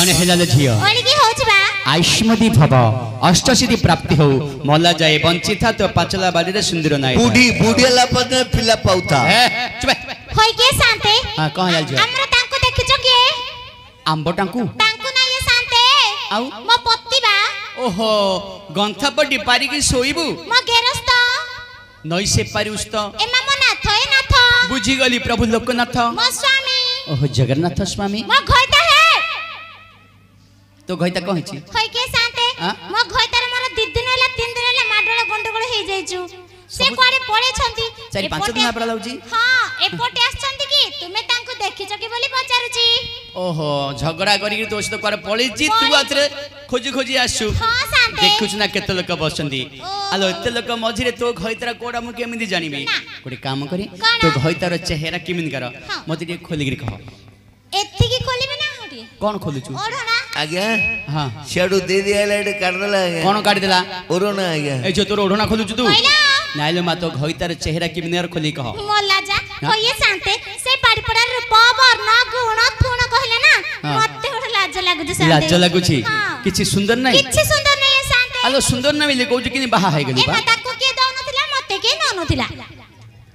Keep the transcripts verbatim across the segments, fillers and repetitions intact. कौन है लाल झियो ओड़ी की होछ बा आयुष्मदी भव अष्टसिद्धि प्राप्ति हो मोला जाए वंचिता तो पाचला बाड़ी रे सुंदर नाय बूढ़ी बूढ़ियाला पद में पिला पाउता चुप होय के शांते हां कह लाल झियो हमरा तांको देखिचो के आंबो तांको तांको ना ये शांते आउ मो पत्ती बा ओहो गंथा पर डिपारी की सोइबू मो गेरस्ता नई से पारुस्ता ए मामो नाथ ए नाथ बुझी गली प्रभु लोकनाथ मो स्वामी ओहो जगन्नाथ स्वामी मो घयता है तो घयता कहै छी होय के शांते मो घयता रे मोर दीदी नेला तीन दिन ले माडला गंडगोल हे जाइछु से कोरे पड़े छंती चार पांच दिन आपरा लाउजी हां एपोटे आछंती की तुमे तांको देखिछो की बोली पचारुची ओहो झगड़ा करी दोष तो कर पड़ी जी तू आथरे खोजी खोजी आसु हां शांते देखुछ ना केते लोक बसंती आलो एते लोक मझिरे तो घयतरा कोडा मु केमिदि जानिबे कोडी काम करी तो घयतरा चेहरा केमिदि कर मते के खोली गिरी कह एति की खोलीबे ना होडी कोन खोलुछु ओढना आज्ञा हां शेडू दे दियाले काट देला कोन काट देला ओढना आज्ञा ए जो तोर ओढना खोलुछु तू नाइलो मा तो घयतरा चेहरा केमिदि कर खोली कह मोला जा होये शांते से पाड़ी पड़ा रूप वर्ण गुण थुण कहले ना मते ओढ लाज लागु शांते लाज लागु छी किछि सुंदर नै किछि सुंदर नै शांते आलो सुंदर नै मिले कहू कि बाहा है गेली बा ए ताको के दउ नथिला मते के न नथिला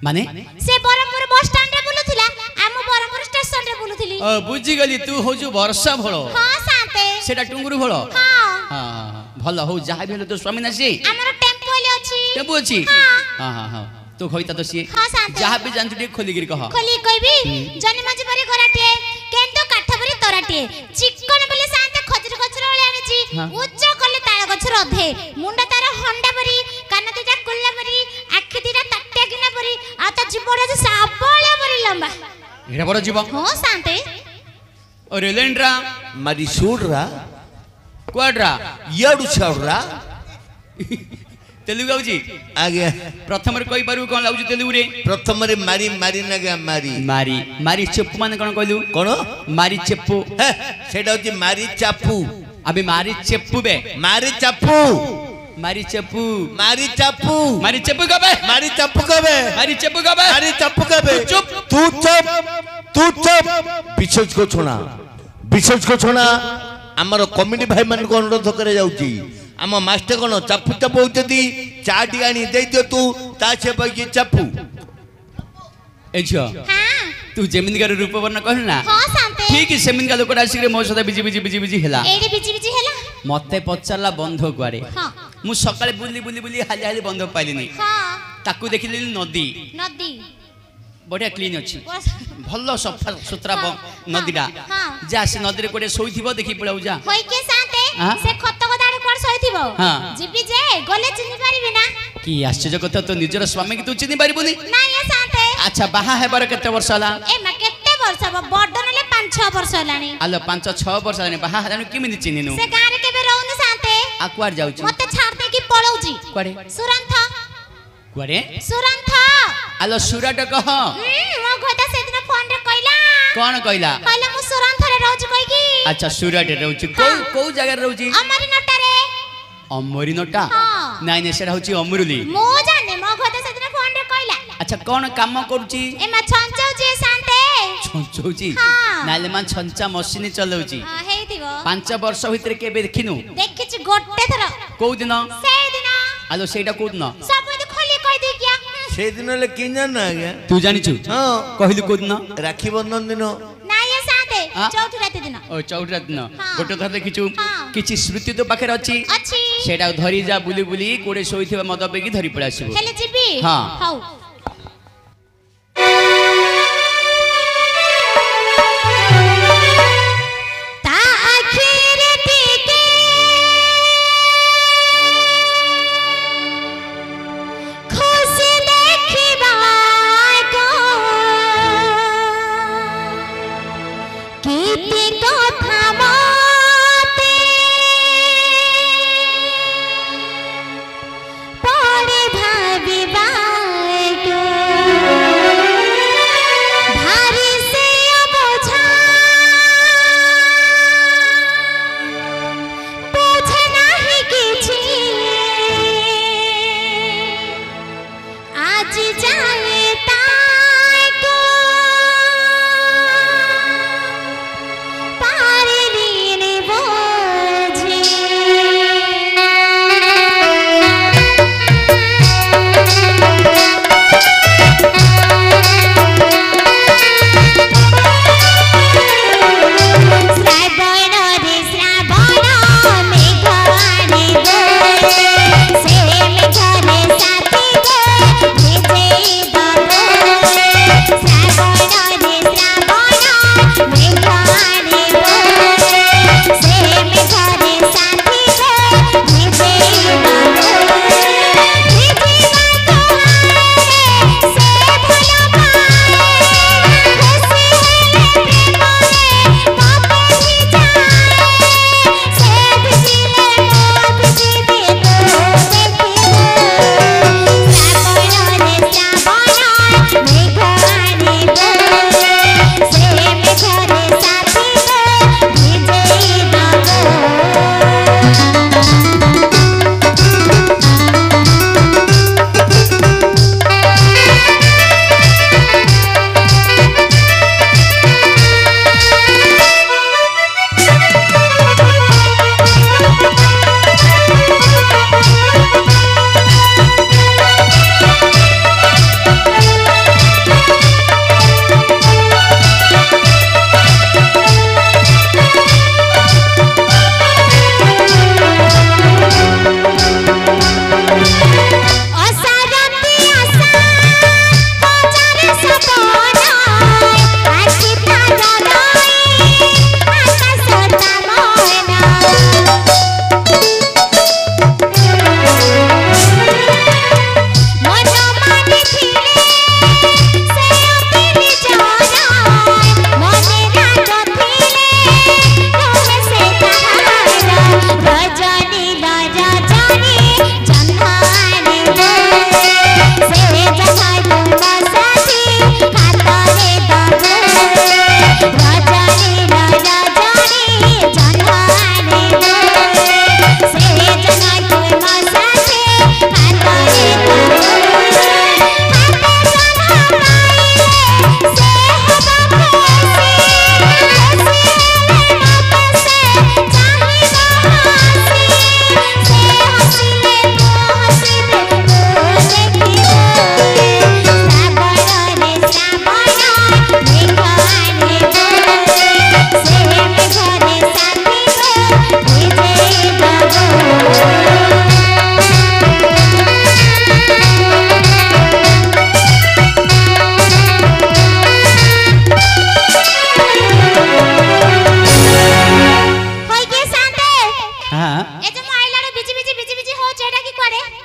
माने से बरमपुर बस स्टैंड रे बुलुथिला हम बरमपुर स्टेशन रे बुलुथिली ओ बुझी गेली तू होजु वर्षा भलो हां शांते सेटा टुंगुरु भलो हां हां भलो हो जाय भेलो तो स्वामी नसी हमर टेम्पो ले अछि टेम्पो अछि हां हां हां तो होइता तो से हां शांत जहां भी जानतु दे खोली गिरी कह खोली कहबी जने माझे परे घराटे केंदो काठा परे तराटे चिकन बोले शांत खजर खजर वाले आनिची उच्च कोले ताळ गछर अधे मुंडा तारा हंडा परी कान तेटा कुल्ला परी आखि दिरा तट्या गिना परी आ त जीवन जे साबळे परी लंबा एरा बड़ जीवन हो शांत अरे लेंड्रा मारी सूडरा क्वाडरा याडू छाडरा तेलुगु आउजी आगे प्रथम रे कहि पारू कोन लाउजी तेलुगु रे प्रथम रे मारी मारी नगा मारी मारी मारी चप्पू माने कोन कहलू कोन मारी चप्पू हे सेटा होची मारी चापू अबे मारी चप्पू बे मारी चापू मारी चप्पू मारी चापू मारी चप्पू कबे मारी चप्पू कबे मारी चप्पू कबे मारी चप्पू कबे चुप तू चुप तू चुप बिछोच को छोना बिछोच को छोना हमरो कमेडी भाई मन को अनुरोध करे जाउची आम मास्टर कौन चपू चपू होती चाटी आनी दे दियो तू ताछे बगी चपू ए छ हां तू जमीन का रूप वर्ण कहल ना हां शांते ठीक है जमीन का लोकड़ा आसी रे मोर सदा बिजी बिजी बिजी बिजी हैला एडी बिजी बिजी हैला मते पछाला बंधो गुआरे हां मु सकाले बुली बुली बुली हाली हाली बंधो पाइलिनी हां ताकू देखिली नदी नदी बढ़िया क्लीन अच्छी भल्लो सफा सुतरा नदीडा जा से नदी रे कोडे सोई थिबो देखि पळाउ जा होय के शांते से खत गदाडे कोड सोई थिबो जीबी जे गले चिनि पारिबे ना की आश्चर्य कथा तो निजर स्वामी की तू चिनि पारिबोनी ना ये शांते अच्छा बाहा हेबार केते वर्ष होला ए मा केते वर्ष बा बडनले पाँच छह वर्ष होलानी आलो पाँच छह वर्ष होलानी बाहा हरानु किमिनि चिनिनु से गारे केबे रहउनु शांते आ क्वार जाउची मते छाड़ दे की पळौची क्वारे सुरंथ क्वारे सुरंथ आलो सुराट कह मो घोटा सेदिन फोन रे कहला कोन कहला कहला मु सुरान थरे रहउची कहि की अच्छा सुराट रहउची को को जगह रहउची अमरी नटा रे अमरी नटा हां नाही ने से रहउची अमरुली मो जाने मो घोटा सेदिन फोन रे कहला अच्छा कोन काम करूची ए मा छंचौची शांते छंचौची नाले मा छंचा मशीन चलाउची हां हेथिबो पाँच वर्ष भीतर केबे देखिनु देखिची गोटे थरो को दिन से दिन आलो सेटा को दिन सब खोली कहि दे किया से दिन ले किन जाना आगे तू जानि छु हां कहलु को दिन राखी बंधन दिन ना ये साथे चौथी रात दिन ओ चौथी रात दिन गोटे घर देखि छु किछि स्मृति तो पाखे अछि अछि सेटा धरि जा बुली बुली कोडे सोइथिबा मद बेगी धरि पड़ा छिबो हेले जिबी हां हाउ ताई को पारे नी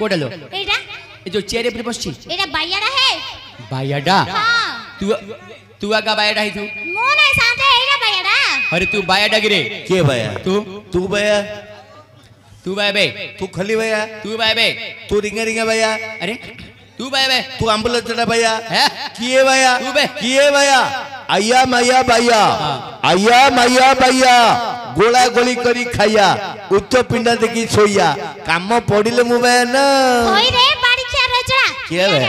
कोड़ा लो एडा ये जो चेहरे पर बसची एडा बायाडा है बायाडा हां तू तू आगा बायाडा है तू मोन है साथे एडा बायाडा अरे तू बायाडा गिरे के बाया तू तू बाया तू बाया बे तू खली बाया तू बाया बे तू रिंगा रिंगा बाया अरे तू बाया बे तू एम्बुलेंस चला बाया है किए बाया तू बे किए बाया आया माया बाया आया माया बाया गोला गोली करी खाया उच्च पिंडा देखी सोया काम पड़िले मुबे ना कोई रे बाड़ी खिया रजड़ा के बे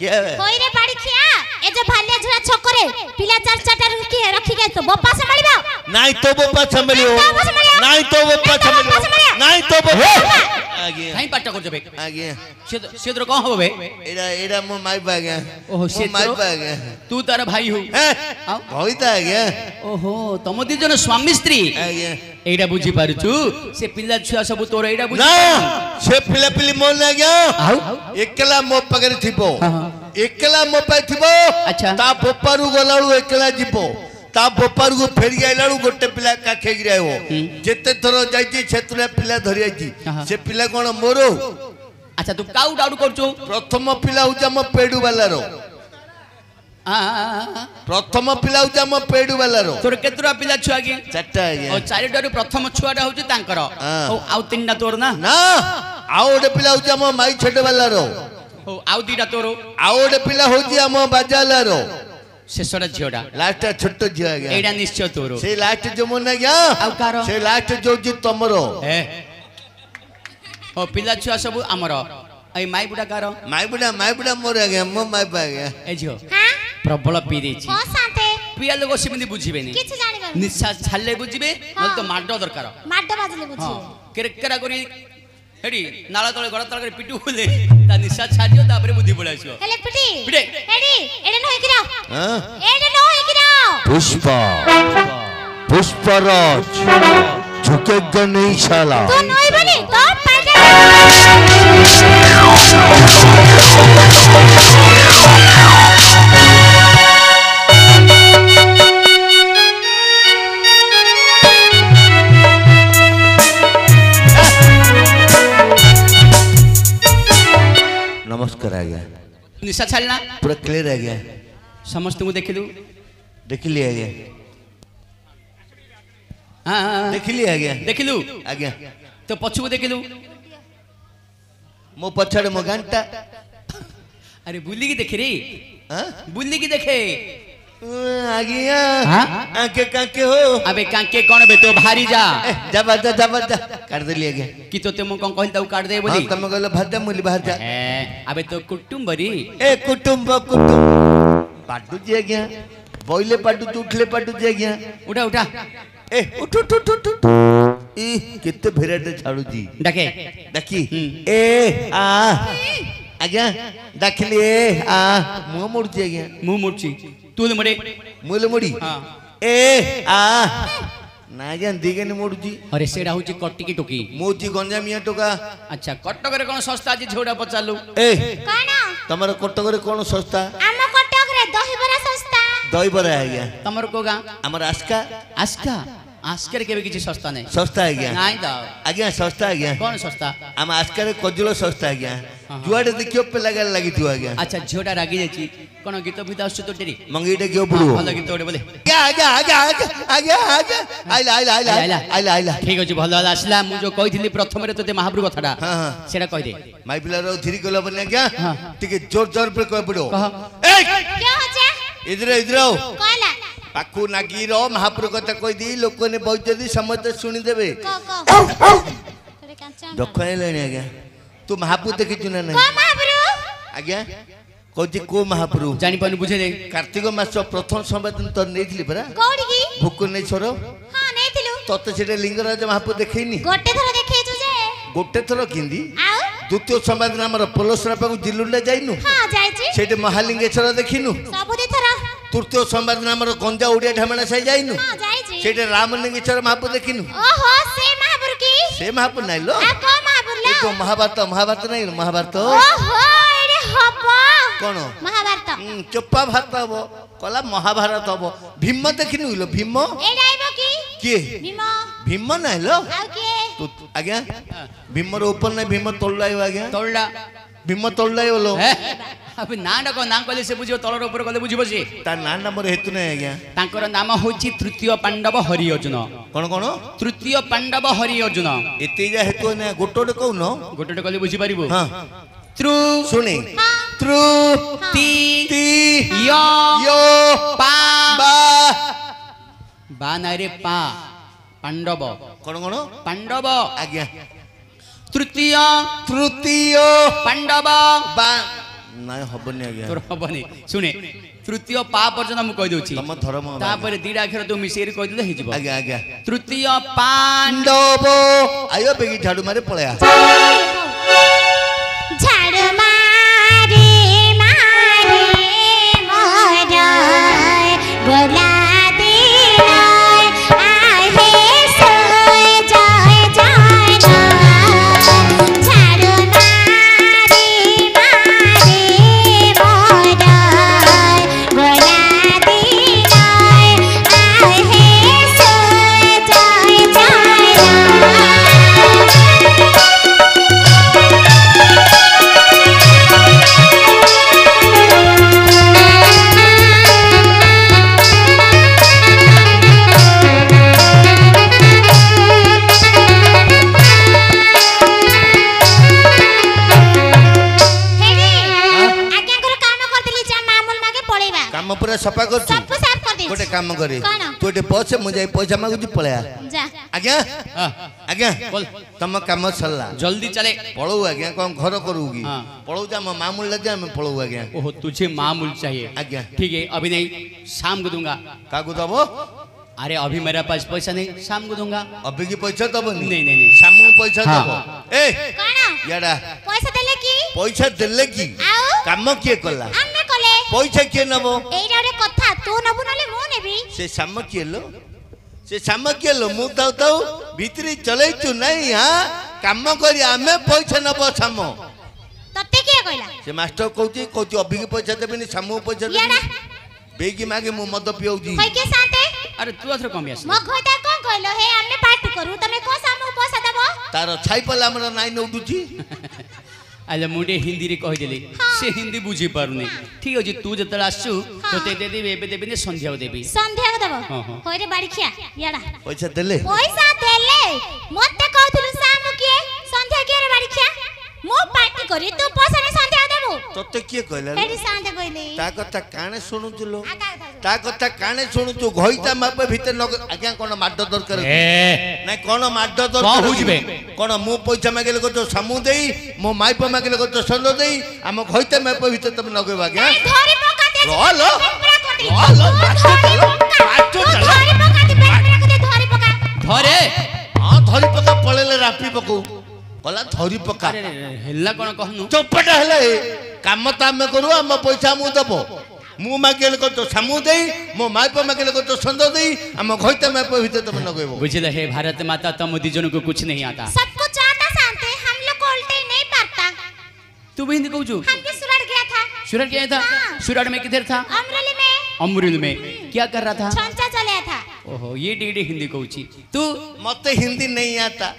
के बे कोई रे बाड़ी खिया ए जो भालिया झुरा छकरे पिला चार चाटा रुकी रखी के तो बप्पा संभालिबो नाही तो बप्पा संभालियो नाही तो बप्पा संभालियो नाही तो बप्पा आगे काई पाटा कर जबे आगे क्षेत्र को होबे एडा एडा मो माई बागे ओहो क्षेत्र माई बागे तू तार भाई हो हां भइता आगे ओहो तम दि जन स्वामी स्त्री आगे एडा बुझी पारछु से पिल्ला छुआ सब तोर एडा बुझी ना से पिल्ला पिल्ली मोर ना गयो एकला मो पगरे थिबो एकला मो पाइ थिबो अच्छा ता बोपारू गलाळू एकला जिबो ता बोपारू को फेर गयलाळू गोटे पिल्ला काखे गिरायो जेते थरो जाईची क्षेत्र पिल्ला धरियाची से पिल्ला कोन मोरो अच्छा तू काउ डाउट करछु प्रथम पिल्ला उजम पेडू वालारो प्रथम पिला उचा म पेडू वालारो तोर केतरा पिला छुआ के चारटा आ ओ चारि डरू प्रथम छुआडा होची तांकर ओ आउ तीनटा तोर ना ना आउ डे पिला उचा म माई छटे वालारो ओ आउ दीटा तोरो आउ डे पिला होची हम बाजालारो शेषडा झियोडा लास्टटा छोटो झियो आ गया एडा निश्चय तोरो से लास्ट जो मन गया आउ कारो से लास्ट जो जी तमरो ए ओ पिला छुआ सब हमरो ए माई बुडा कारो माई बुडा माई बुडा मोर आ गया म माई पा गया ए झियो हां प्रबल पी देछि हो साथे पिया लोग सिमिति बुझिबे नै किछ जानि गर निश्वास छाले बुझिबे न तो माडो दरकार माडो बाजले बुझि केरकरा करी हेडी नाला तळे गडा तळे पिटु होले ता निश्वास छाडियो तापरे बुद्धि पळाइसो हेले पिटी पिटे हेडी एडे न होय किरा हां एडे न होय किरा पुष्प पुष्पराज झुके गने इशाला तो नय बने तो पाटे नमस्कार आ गया निशा छलना पूरा क्लियर आ गया समस्त को देख लू देख लिया गया हां हां देख लिया गया देख लू आ गया तो पछु को देख लू मो पछड़ मो घंटा अरे बुल्ली की देख रे हां बुल्ली की देखे आ गया हां आके काके हो अबे काके कोन बे तो भारी जा जबरदस्त जबरदस्त काट दे लिया गया कि तो तुम कोन कहल त काट दे बोली हम तुम कहलो भादा मुली भादा अबे तो कुटुंबरी ए कुटुंब कुटुंब पाडू जे गया बोइले पाडू उठले पाडू जे गया उठा उठा ए उठ उठ उठ उठ ई किते भेराटे छाड़ू जी डके डकी ए आ आ गया डक लिए आ मुंह मुड़ जे गया मुंह मुड़ची तूले मरे मुले मोड़ी हां ए आ ना जान दिगेन मोड़जी अरे सेडा होची कटकी टोकी मोची गंजामिया टोका अच्छा कटक रे कोन सस्ता जी झोडा पचालू ए कोन तमरो कटक रे कोन सस्ता हम कटक रे दहीबरा सस्ता दहीबरा आ गया तमरो को गा हमर आस्का आस्का आस्कर के किसी सस्ता नहीं सस्ता आ गया नहीं दा आ गया सस्ता आ गया कोन सस्ता हम आस्कर कोजलो सस्ता आ गया जुआडे देखियो पे लगा लगी तू आ गया अच्छा झोडा रागी जेची कोनो गीत भी दास तो टेरी मंगीटा क्यों बोलू भला गीत ओडे बोले आ गया आ गया आ गया आ गया आइला आइला आइला आइला आइला ठीक अछि भलो आसला मु जो कहिथिली प्रथम रे तते महाप्रभु कथाडा सेडा कहि दे माय पिला रो धीरे कोला बने क्या ठीक जोर जोर पे कह पड़ो ए क्या होचे इधर इधर आओ कोला पाखु नागी रो महाप्रभु कथा कहि दी लोक ने बहुत जदी समझ सुनी देबे दखै लेने आ गया तू महाप्रभु देखिचु ना नहीं को महाप्रभु आ गया कोजी को महाप्रभु जानि पानु बुझे दे कार्तिक मास प्रथम संवेदन तो नेथिली परा कोडी की भुकुने छोरो हां नेथिलु तते सेटे लिंगराज महाप्रभु देखैनी गोटे थरो देखैचु जे गोटे थरो किंदी आ द्वितीय संवेदन हमर पोलोसरा पाकु जिल्लुडा जाइनु हां जायछि सेटे महालिंगेश्वर देखिनु सब दे थरो तृतीय संवेदन हमर गंजा उडिया ढामणा साई जाइनु हां जायछि सेटे रामलिंगेश्वर महाप्रभु देखिनु ओहो से महाप्रभु की से महाप्रभु नाइ लो आ को तो महाभारत महाभारत नहीं महाभारत ओहो एरे हबो कोन महाभारत चप्पा भात हबो कला महाभारत हबो भीम देखिनु लो भीम ए जाइबो की के भीम भीम नाइलो आ के तो आ गया भीम ऊपर नहीं भीम तोड़ा ही आ गया तोड़ा भीम तोड़ा ही बोलो अबे ना ना को नाम कले से बुझियो तलर ऊपर कले बुझिबो से ता ना नाम हेतु नै आ गया तांकर नाम होची तृतीय पांडव हरि अर्जुन कोन कोन तृतीय पांडव हरि अर्जुन एते जा हेतु नै गोटोड कहू न गोटोड कले बुझि परिबो हां त्रु सुने त्रु ती ती यो यो पा बा बा नारे पा पांडव कोन कोन पांडव आ गया तृतीय तृतीय पांडव बा ना हबनी आ गया तोर हबनी सुने तृतीय पा पर्यंत हम कहि दोछि तम धर्म तापर दीडा अक्षर तो मिसेर कहि दले हे जीव आ गया आ गया तृतीय पांडव आयो बेगी झाड़ू मारे पळया झाड़ू मारे मारे मोरा बोला सफा कर सब साफ कर दे गोटे काम करे तू एटे बस मु जाई पैसा मागु जी पळया जा आज्ञा आज्ञा बोल तम काम सल्ला जल्दी चले पळऊ आज्ञा कोन घर करूगी पळऊ जा म मामूल लगे हम पळऊ आज्ञा ओहो तुझे मामूल चाहिए आज्ञा ठीक है अभी नहीं शाम को दूंगा का को दबो अरे अभी मेरे पास पैसा नहीं शाम को दूंगा अभी की पैसा दबो नहीं नहीं नहीं शाम को पैसा दबो ए काना याडा पैसा देले की पैसा देले की काम के कला हमने कले पैसा के नबो एरा रे कथा तू नबो नले मो नेबी से शाम के लो से शाम के लो मु ताऊ ताऊ भीतरी चले छु नहीं हां काम करी हमें पैसा नबो शाम तते के कहला से मास्टर कहउची कहउची अभी की पैसा देबनी शाम को पैसा याडा बेगी मागे मु मद पियौ जी होय के साथे अरे तू अथर कम आस म घोटा कोन कहलो हे हमने पार्टी करू तने को सामो पैसा देबो तारो छाई पल हमरा नाइ नउडुची आले मुडे हिंदी रे कहि देली से हिंदी बुझी पारुनी ठीक हो जे तू जतल आसु तते दे देबे एबे देबे ने संध्या देबे संध्या देबो होय रे बाडखिया याडा पैसा देले पैसा देले मते कहथुल सामो के संध्या के रे बाडखिया मो पार्टी करी तू पैसा ने संध्या देबो तते के कहला रे संध्या कहले ता कथा काने सुनु तुलो ता कथा काने सुनु तू घईता मापे भीतर न आज्ञा कोन माड्डो दरकार नै कोन माड्डो दरकार बुझबे कोन मु पैसा मागेले को तो समु देई मो माइप मागेले को तो संदो देई हम घईता मापे भीतर तब न गबा आज्ञा धरी पका दे लो लो माड्डो चलो माड्डो चलो धरी पका दे धरी पका धरे हां धरी पका पळेले रापी पकू कला धरी पका हेला कोन कहनु चपटा हेला ए काम तामे करू हम पैसा मु देबो मु मागेल को तो समु देई मो माइप मागेल को तो संद देई हम घईता माइप भीतर तब न गइबो बुझले हे भारत माता तुम दिजन को कुछ नहीं आता सब कुछ आता शांति हम लोग उल्टे नहीं पाता तू भी हिंदी कहू हम के सूरत गया था सूरत गया था हाँ। सूरत में किधर था अमरेली में अमरेली में क्या कर रहा था छंचा चलाया था ओहो ये डीडी हिंदी कहूची तू मते हिंदी नहीं आता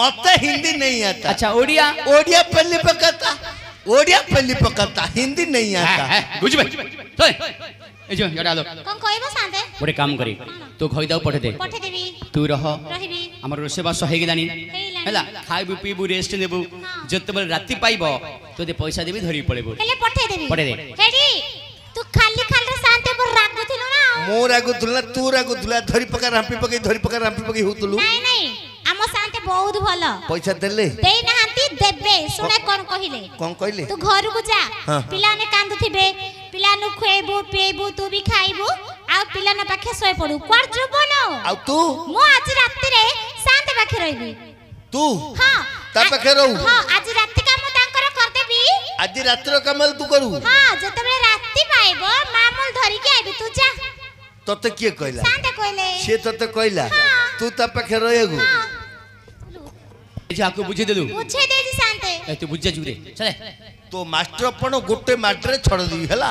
मते हिंदी नहीं आता अच्छा ओडिया ओडिया पल्ली पकाता ओडिया पल्ली पकाता हिंदी नहीं आता बुझ भाई तो ए जो यार आलो कौन कहबो सांते गोटे काम करी तो खई दाऊ पठे दे पठे देबी तू रह रहबी हमर रोसे बास होई गेलानी हैला खाइबु पीबु रेस्ट लेबु जतबल राती पाइबो तो दे पैसा देबी धरी पळेबो हेले पठे देबी पठे दे हेडी तू खाली खाली सांते पर रागु थिलो ना मोर रागु दुला तू रागु दुला धरी पका रांपी पके धरी पका रांपी पके होतलु नहीं नहीं हम सांते बहुत भलो पैसा देले देई नांती देबे सुने कोन कहिले कोन कहिले तू घर को जा पिला ने कांदु थिबे पिलानु खुएबो पेबो तू भी खाइबो आ पिलाना पाखे सोय पडू क्वार जुबो न आ तू मो आज रात रे शांत पाखे रहबी तू हां ता पाखे रहू हां आज रात काम तांकर कर देबी आज रात रो कामल तू करू हां जतबे राती पाइबो मामूल धरि के आइबी तू जा तते के कहला शांत कहले से तते कहला तू ता पाखे रहएगु जे आपको बुझे देलु बुझे दे जी शांत ए तू बुझ जा जुरे चले तो मास्टर पण गोटे माटरे छड़े देबी हला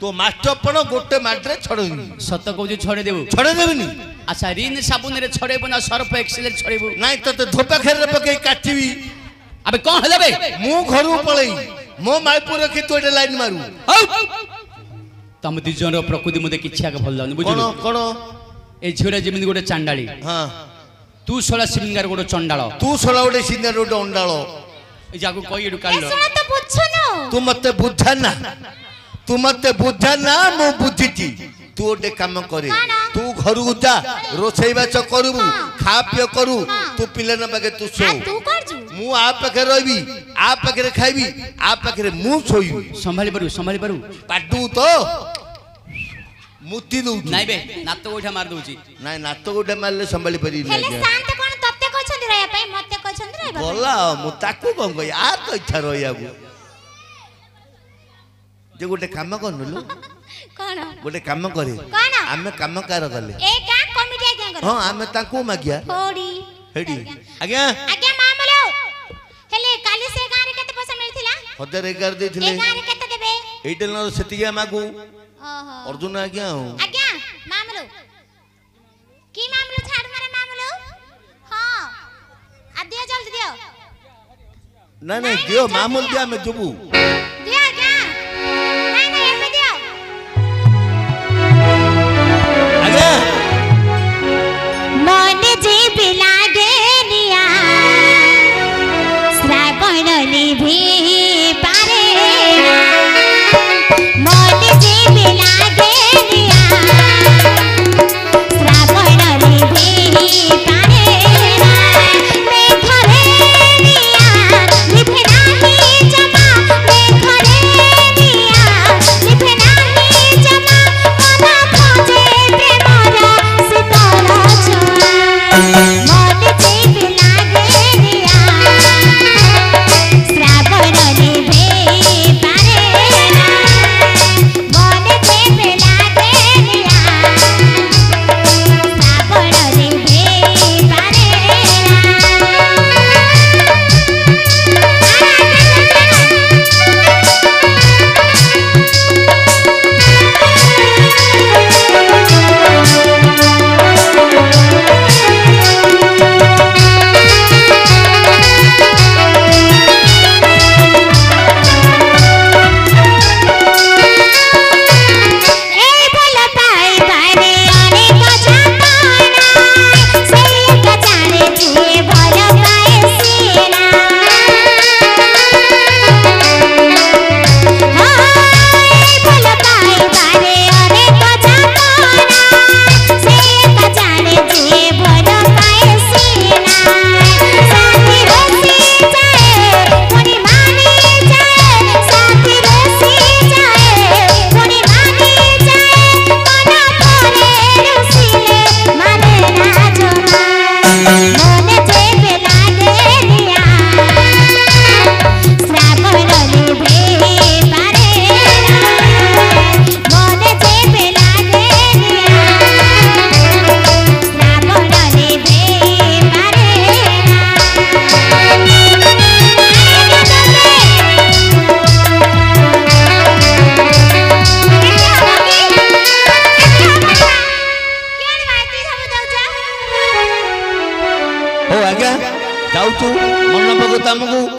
तो मास्टर पण गोटे माटरे छड़े देबी सत कहू छड़े देबू छड़े देबनी अच्छा रीन साबुन रे छड़ेबो ना सर्फ एक्सेल रे छड़ेबो नाही त तो धोपा खेर रे पके काटिबी अबे कोन हले बे मु घरु पळई मो मायपुर के तोडे लाइन मारू हउ तम दि जन रो प्रकृति मते किछा के भल लागनी बुझु कोन कोन ए झिरा जमीन गोटे चांडाली हां तू सोला सिंगार गोटे चंडालो तू सोला गोटे सिंगार गोटे अंडालो ए जाको कोई एडु काढलो ए सोला त बुझनो तू मते बुझाना तू मते बुझाना मु बुझिती तू ओटे काम करे तू घर उजा रोसई बाच करबू खा पियो करू तू पिले न बगे तू सो तू कर जू मु आ पखे रहबी आ पखे रे खाइबी आ पखे रे मु सोइबू संभाली परु संभाली परु पाडू तो मुती दउ नाही बे नातो गोठा मार दउची नाही नातो गोठा मारले संभाली परी नाही हेले शांत कोन तत्ते कहछन रहया पई मत्ते कहछन रहबा बोला मु ताकू गंग आ तो इच्छा रहयाबू जे गोटे काम करनलु कोन गोटे काम करे कोन आमे काम कार गले ए का कमिटी आज्ञा कर हां आमे ताकू मागिया थोड़ी हेडी आज्ञा आज्ञा मामलो हेले काली से गार केते पैसा मिलथिला एक हजार देथिले ए गार केते देबे एटेल न सेतिया मागू ओहो अर्जुन आज्ञा हो आज्ञा मामलो की मामलो छाड़ मारे मामलो हां आ दियो जल्दी दियो ना ना दियो मामलो दिया मैं देबू